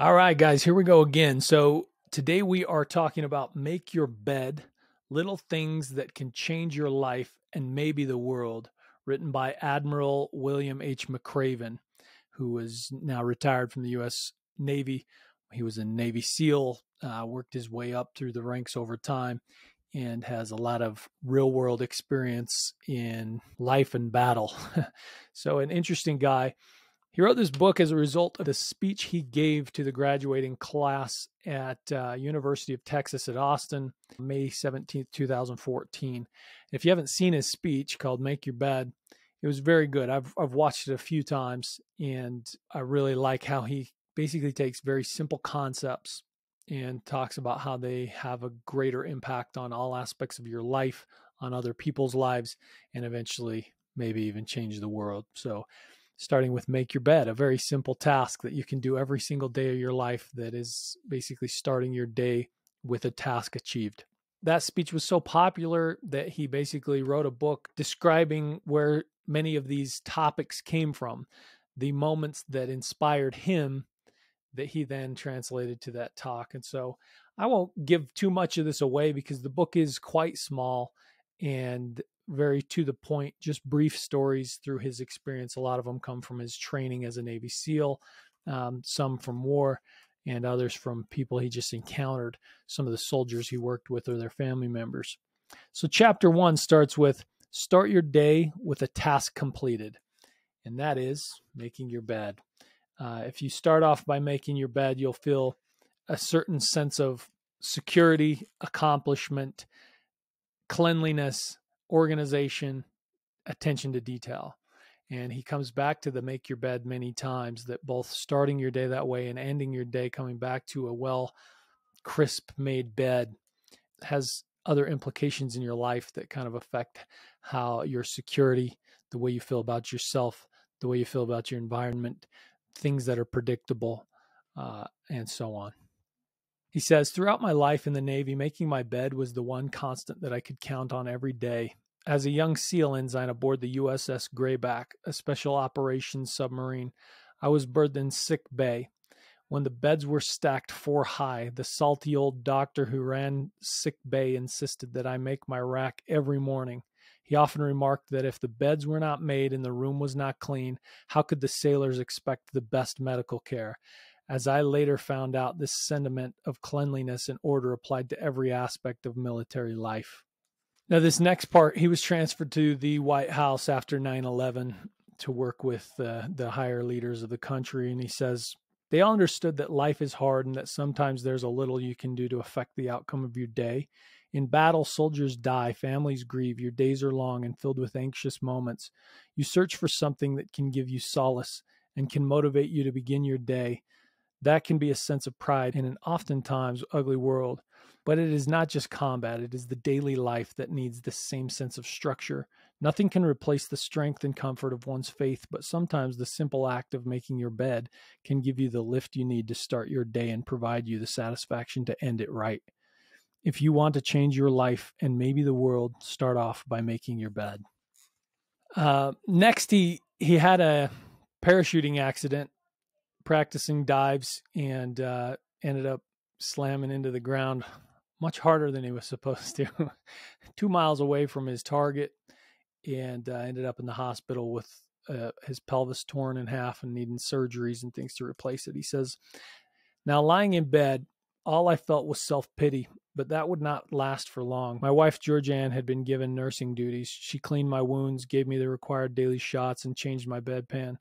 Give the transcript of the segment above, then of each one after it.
All right, guys, here we go again. So today we are talking about Make Your Bed, Little Things That Can Change Your Life and Maybe the World, written by Admiral William H. McRaven, who is now retired from the U.S. Navy. He was a Navy SEAL, worked his way up through the ranks over time, and has a lot of real-world experience in life and battle. So an interesting guy. He wrote this book as a result of the speech he gave to the graduating class at University of Texas at Austin, May 17th, 2014. If you haven't seen his speech called Make Your Bed, it was very good. I've watched it a few times, and I really like how he basically takes very simple concepts and talks about how they have a greater impact on all aspects of your life, on other people's lives, and eventually maybe even change the world. So starting with Make Your Bed, a very simple task that you can do every single day of your life that is basically starting your day with a task achieved. That speech was so popular that he basically wrote a book describing where many of these topics came from, the moments that inspired him that he then translated to that talk. And so I won't give too much of this away because the book is quite small and very to the point, just brief stories through his experience. A lot of them come from his training as a Navy SEAL, some from war, and others from people he just encountered, some of the soldiers he worked with or their family members. So chapter one starts with, start your day with a task completed, and that is making your bed. If you start off by making your bed, you'll feel a certain sense of security, accomplishment, cleanliness, organization, attention to detail. And he comes back to the make your bed many times, that both starting your day that way and ending your day coming back to a well crisp made bed has other implications in your life that kind of affect how your security, the way you feel about yourself, the way you feel about your environment, things that are predictable, and so on. He says, throughout my life in the Navy, making my bed was the one constant that I could count on every day. As a young SEAL ensign aboard the USS Greyback, a special operations submarine, I was berthed in Sick Bay. When the beds were stacked 4 high, the salty old doctor who ran Sick Bay insisted that I make my rack every morning. He often remarked that if the beds were not made and the room was not clean, how could the sailors expect the best medical care? As I later found out, this sentiment of cleanliness and order applied to every aspect of military life. Now, this next part, he was transferred to the White House after 9/11 to work with the higher leaders of the country. And he says, they all understood that life is hard and that sometimes there's a little you can do to affect the outcome of your day. In battle, soldiers die, families grieve, your days are long and filled with anxious moments. You search for something that can give you solace and can motivate you to begin your day. That can be a sense of pride in an oftentimes ugly world, but it is not just combat. It is the daily life that needs the same sense of structure. Nothing can replace the strength and comfort of one's faith, but sometimes the simple act of making your bed can give you the lift you need to start your day and provide you the satisfaction to end it right. If you want to change your life and maybe the world, start off by making your bed. Next, he had a parachuting accident practicing dives and ended up slamming into the ground much harder than he was supposed to, 2 miles away from his target, and ended up in the hospital with his pelvis torn in half and needing surgeries and things to replace it. He says, now lying in bed, all I felt was self-pity, but that would not last for long. My wife, Georgianne, had been given nursing duties. She cleaned my wounds, gave me the required daily shots, and changed my bedpan.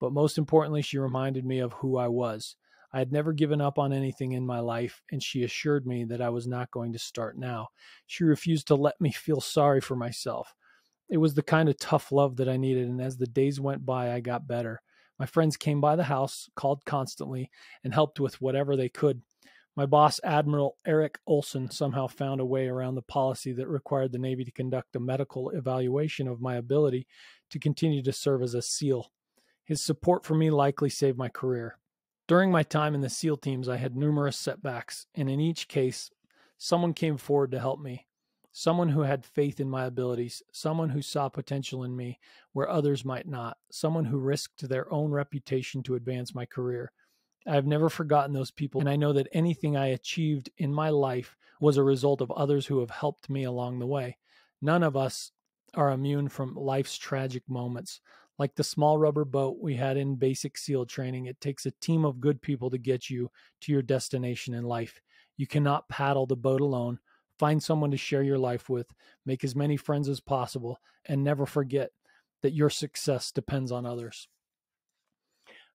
But most importantly, she reminded me of who I was. I had never given up on anything in my life, and she assured me that I was not going to start now. She refused to let me feel sorry for myself. It was the kind of tough love that I needed, and as the days went by, I got better. My friends came by the house, called constantly, and helped with whatever they could. My boss, Admiral Eric Olson, somehow found a way around the policy that required the Navy to conduct a medical evaluation of my ability to continue to serve as a SEAL. His support for me likely saved my career. During my time in the SEAL teams, I had numerous setbacks, and in each case, someone came forward to help me. Someone who had faith in my abilities, someone who saw potential in me where others might not, someone who risked their own reputation to advance my career. I've never forgotten those people, and I know that anything I achieved in my life was a result of others who have helped me along the way. None of us are immune from life's tragic moments. Like the small rubber boat we had in basic SEAL training, it takes a team of good people to get you to your destination in life. You cannot paddle the boat alone. Find someone to share your life with, make as many friends as possible, and never forget that your success depends on others.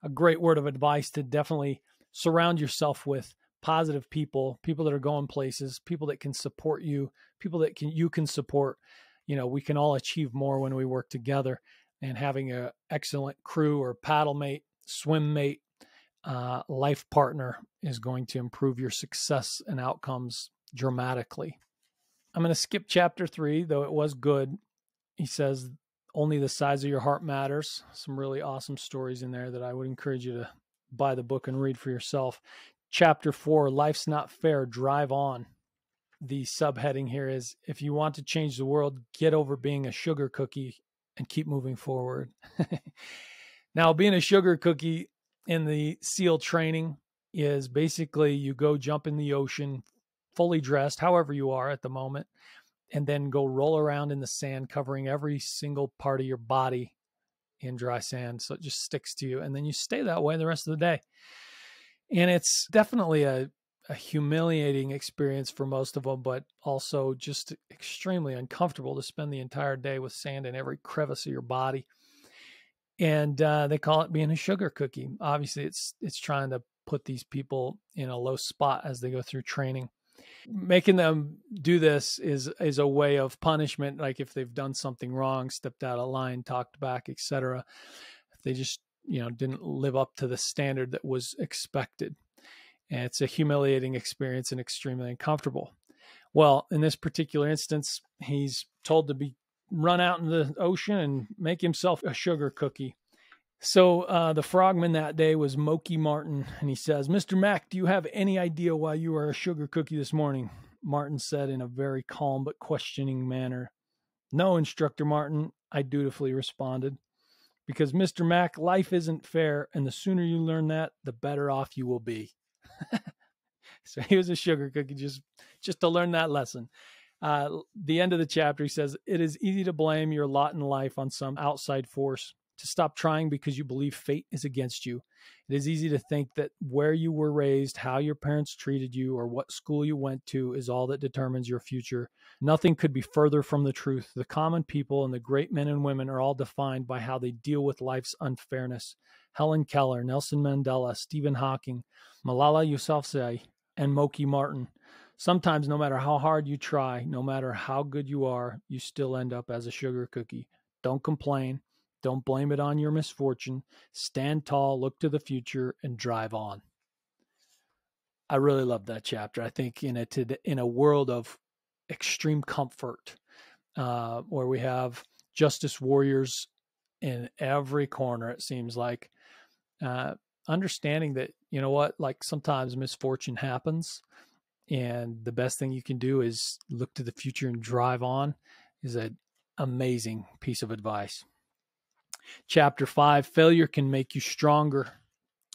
A great word of advice to definitely surround yourself with positive people, people that are going places, people that can support you, people that you can support. You know, we can all achieve more when we work together, and having an excellent crew or paddle mate, swim mate, life partner is going to improve your success and outcomes dramatically. I'm going to skip chapter 3, though it was good. He says, only the size of your heart matters. Some really awesome stories in there that I would encourage you to buy the book and read for yourself. Chapter 4, life's not fair, drive on. The subheading here is, if you want to change the world, get over being a sugar cookie and keep moving forward. Now, being a sugar cookie in the SEAL training is basically you go jump in the ocean, fully dressed, however you are at the moment, and then go roll around in the sand, covering every single part of your body in dry sand. So it just sticks to you. And then you stay that way the rest of the day. And it's definitely a humiliating experience for most of them, but also just extremely uncomfortable to spend the entire day with sand in every crevice of your body. And they call it being a sugar cookie. Obviously, it's trying to put these people in a low spot as they go through training. Making them do this is a way of punishment. Like if they've done something wrong, stepped out of line, talked back, etc. If they just, you know, didn't live up to the standard that was expected. And it's a humiliating experience and extremely uncomfortable. Well, in this particular instance, he's told to be run out in the ocean and make himself a sugar cookie. So the frogman that day was Moki Martin, and he says, "Mr. Mack, do you have any idea why you are a sugar cookie this morning?" Martin said in a very calm but questioning manner. "No, Instructor Martin," I dutifully responded, "because Mr. Mack, life isn't fair, and the sooner you learn that, the better off you will be." So he was a sugar cookie just to learn that lesson. The end of the chapter, he says, "It is easy to blame your lot in life on some outside force, to stop trying because you believe fate is against you. It is easy to think that where you were raised, how your parents treated you, or what school you went to is all that determines your future. Nothing could be further from the truth. The common people and the great men and women are all defined by how they deal with life's unfairness. Helen Keller, Nelson Mandela, Stephen Hawking, Malala Yousafzai, and Moki Martin. Sometimes, no matter how hard you try, no matter how good you are, you still end up as a sugar cookie. Don't complain. Don't blame it on your misfortune. Stand tall, look to the future, and drive on." I really love that chapter. I think in a world of extreme comfort, where we have justice warriors in every corner, it seems like, understanding that, you know what, like sometimes misfortune happens, and the best thing you can do is look to the future and drive on is an amazing piece of advice. Chapter 5, failure can make you stronger.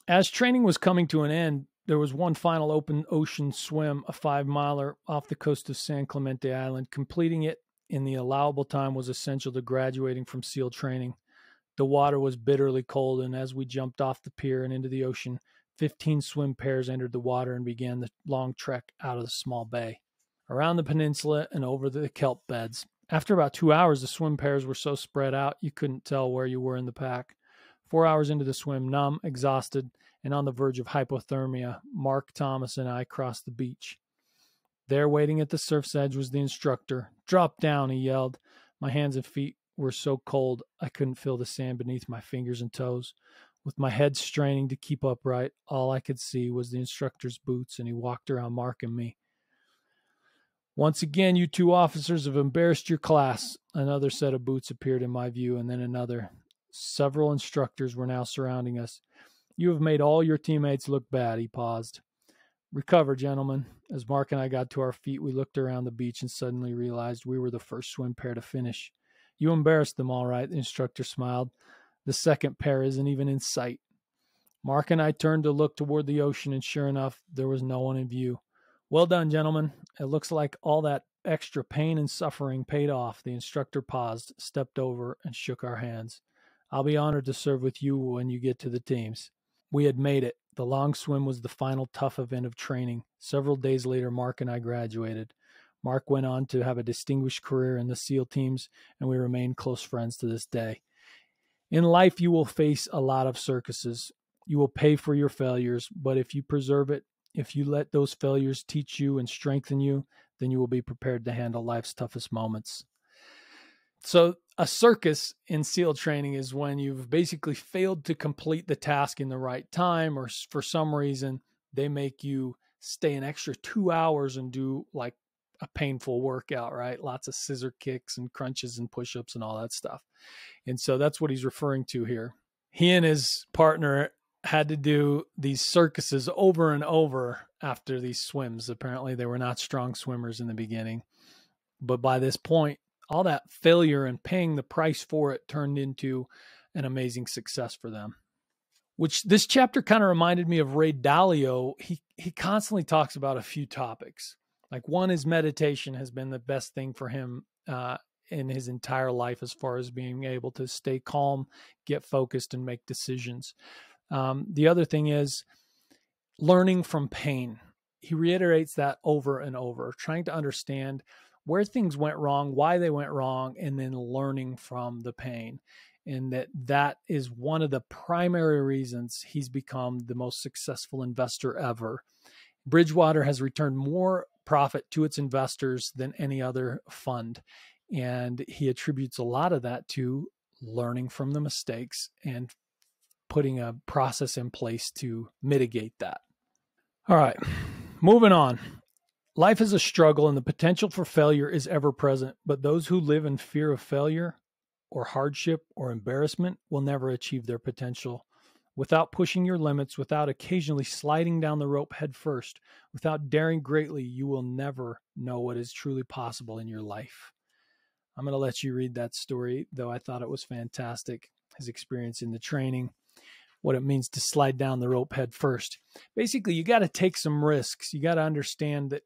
As training was coming to an end, there was one final open ocean swim, a 5-miler off the coast of San Clemente Island. Completing it in the allowable time was essential to graduating from SEAL training. The water was bitterly cold, and as we jumped off the pier and into the ocean, 15 swim pairs entered the water and began the long trek out of the small bay, around the peninsula and over the kelp beds. After about 2 hours, the swim pairs were so spread out, you couldn't tell where you were in the pack. 4 hours into the swim, numb, exhausted, and on the verge of hypothermia, Mark, Thomas, and I crossed the beach. There, waiting at the surf's edge, was the instructor. "Drop down," he yelled. My hands and feet were so cold, I couldn't feel the sand beneath my fingers and toes. With my head straining to keep upright, all I could see was the instructor's boots, and he walked around Mark and me. "Once again, you two officers have embarrassed your class." Another set of boots appeared in my view, and then another. Several instructors were now surrounding us. "You have made all your teammates look bad," he paused. "Recover, gentlemen." As Mark and I got to our feet, we looked around the beach and suddenly realized we were the first swim pair to finish. "You embarrassed them all right," the instructor smiled. "The second pair isn't even in sight." Mark and I turned to look toward the ocean, and sure enough, there was no one in view. Well done, gentlemen. It looks like all that extra pain and suffering paid off. The instructor paused, stepped over, and shook our hands. I'll be honored to serve with you when you get to the teams. We had made it. The long swim was the final tough event of training. Several days later, Mark and I graduated. Mark went on to have a distinguished career in the SEAL teams, and we remain close friends to this day. In life, you will face a lot of circuses. You will pay for your failures, but if you preserve it, if you let those failures teach you and strengthen you, then you will be prepared to handle life's toughest moments. So a circus in SEAL training is when you've basically failed to complete the task in the right time, or for some reason, they make you stay an extra 2 hours and do like a painful workout, right? Lots of scissor kicks and crunches and push-ups and all that stuff. And so that's what he's referring to here. He and his partner had to do these circuses over and over after these swims. Apparently they were not strong swimmers in the beginning, but by this point, all that failure and paying the price for it turned into an amazing success for them. Which this chapter kind of reminded me of Ray Dalio. He constantly talks about a few topics. Like one is meditation has been the best thing for him in his entire life, as far as being able to stay calm, get focused, and make decisions. The other thing is learning from pain. He reiterates that over and over, trying to understand where things went wrong, why they went wrong, and then learning from the pain. And that is one of the primary reasons he's become the most successful investor ever. Bridgewater has returned more profit to its investors than any other fund. And he attributes a lot of that to learning from the mistakes and putting a process in place to mitigate that. All right, moving on. Life is a struggle and the potential for failure is ever present, but those who live in fear of failure or hardship or embarrassment will never achieve their potential. Without pushing your limits, without occasionally sliding down the rope head first, without daring greatly, you will never know what is truly possible in your life. I'm going to let you read that story, though I thought it was fantastic, his experience in the training. What it means to slide down the rope head first. Basically, you got to take some risks. You got to understand that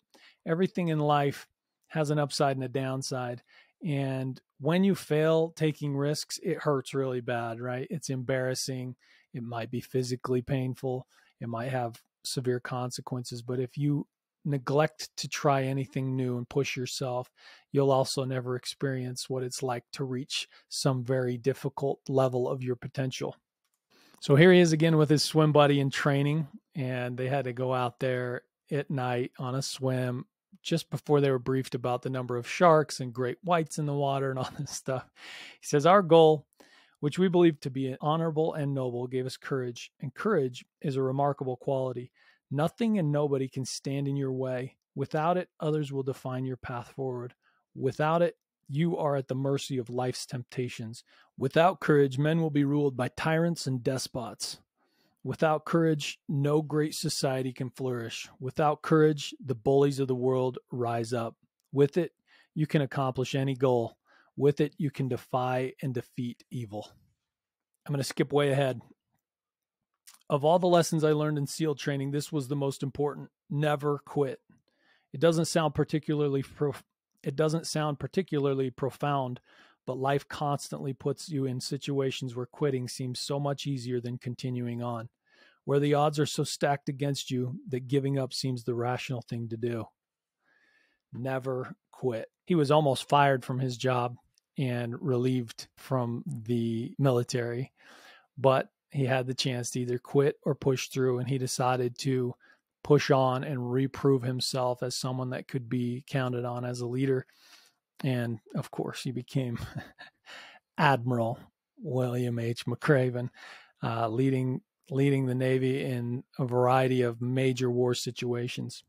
everything in life has an upside and a downside. And when you fail taking risks, it hurts really bad, right? It's embarrassing. It might be physically painful. It might have severe consequences. But if you neglect to try anything new and push yourself, you'll also never experience what it's like to reach some very difficult level of your potential. So here he is again with his swim buddy in training, and they had to go out there at night on a swim just before they were briefed about the number of sharks and great whites in the water and all this stuff. He says, our goal, which we believe to be honorable and noble, gave us courage, and courage is a remarkable quality. Nothing and nobody can stand in your way. Without it, others will define your path forward. Without it, you are at the mercy of life's temptations. Without courage, men will be ruled by tyrants and despots. Without courage, no great society can flourish. Without courage, the bullies of the world rise up. With it, you can accomplish any goal. With it, you can defy and defeat evil. I'm going to skip way ahead. Of all the lessons I learned in SEAL training, this was the most important. Never quit. It doesn't sound particularly profound, but life constantly puts you in situations where quitting seems so much easier than continuing on, where the odds are so stacked against you that giving up seems the rational thing to do. Never quit. He was almost fired from his job and relieved from the military, but he had the chance to either quit or push through, and he decided to push on and reprove himself as someone that could be counted on as a leader. And of course, he became Admiral William H. McRaven, leading the Navy in a variety of major war situations.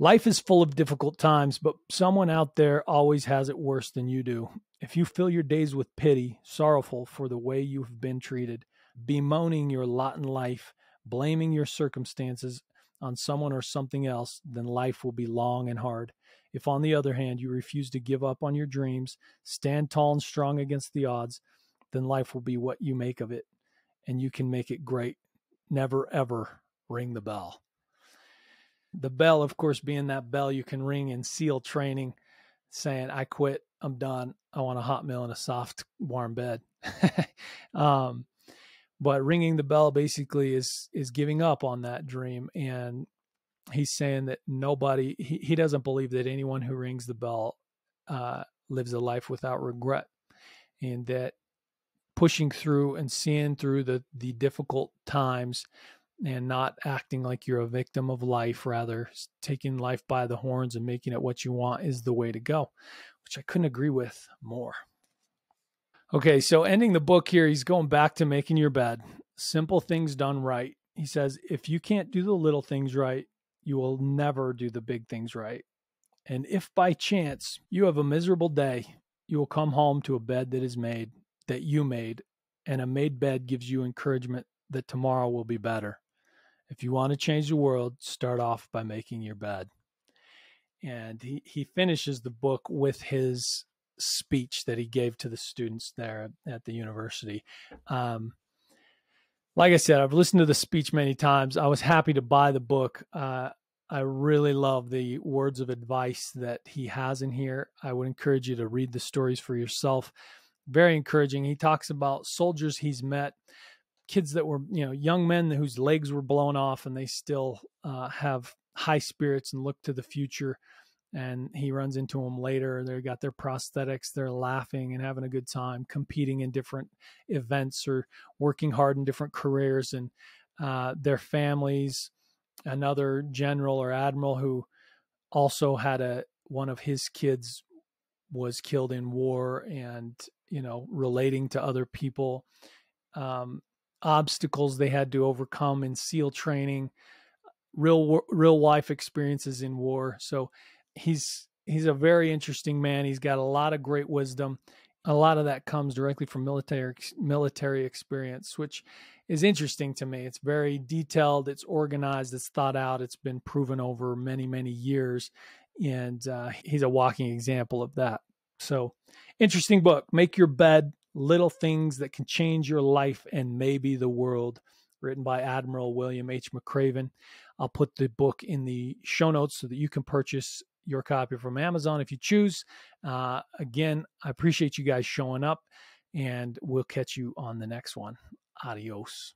Life is full of difficult times, but someone out there always has it worse than you do. If you fill your days with pity, sorrowful for the way you've been treated, bemoaning your lot in life, blaming your circumstances on someone or something else, then life will be long and hard. If, on the other hand, you refuse to give up on your dreams, stand tall and strong against the odds, then life will be what you make of it. and you can make it great. Never, ever ring the bell. The bell, of course, being that bell you can ring in SEAL training, saying, I quit, I'm done, I want a hot meal and a soft, warm bed. But ringing the bell basically is giving up on that dream. And he's saying that nobody, he doesn't believe that anyone who rings the bell lives a life without regret, and that pushing through and seeing through the difficult times and not acting like you're a victim of life, rather taking life by the horns and making it what you want, is the way to go, which I couldn't agree with more. Okay, so ending the book here, he's going back to making your bed. Simple things done right. He says, if you can't do the little things right, you will never do the big things right. And if by chance you have a miserable day, you will come home to a bed that is made, that you made, and a made bed gives you encouragement that tomorrow will be better. If you want to change the world, start off by making your bed. And he finishes the book with his speech that he gave to the students there at the university. Like I said, I've listened to the speech many times. I was happy to buy the book. I really love the words of advice that he has in here. I would encourage you to read the stories for yourself. Very encouraging. He talks about soldiers he's met, kids that were, you know, young men whose legs were blown off, and they still have high spirits and look to the future. And he runs into them later. They've got their prosthetics. They're laughing and having a good time, competing in different events or working hard in different careers, and their families. Another general or admiral who also had one of his kids was killed in war, and, you know, relating to other people, obstacles they had to overcome in SEAL training, real life experiences in war. So he's a very interesting man. He's got a lot of great wisdom. A lot of that comes directly from military experience, which is interesting to me. It's very detailed, it's organized, it's thought out, it's been proven over many, many years. And he's a walking example of that. So interesting book, Make Your Bed, Little Things That Can Change Your Life and Maybe the World, written by Admiral William H. McRaven. I'll put the book in the show notes so that you can purchase your copy from Amazon if you choose. Again, I appreciate you guys showing up, and we'll catch you on the next one. Adios.